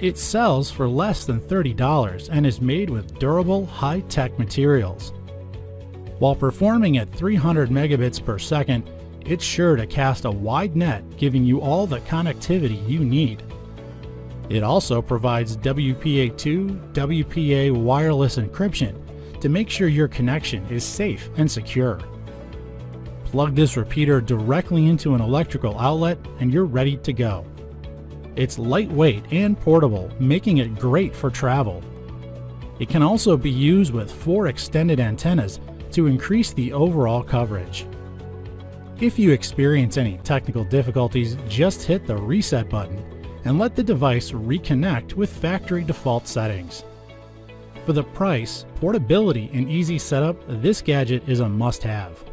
It sells for less than $30 and is made with durable, high-tech materials. While performing at 300 megabits per second, it's sure to cast a wide net, giving you all the connectivity you need. It also provides WPA2, WPA wireless encryption to make sure your connection is safe and secure. Plug this repeater directly into an electrical outlet and you're ready to go. It's lightweight and portable, making it great for travel. It can also be used with 4 extended antennas to increase the overall coverage. If you experience any technical difficulties, just hit the reset button and let the device reconnect with factory default settings. For the price, portability, and easy setup, this gadget is a must-have.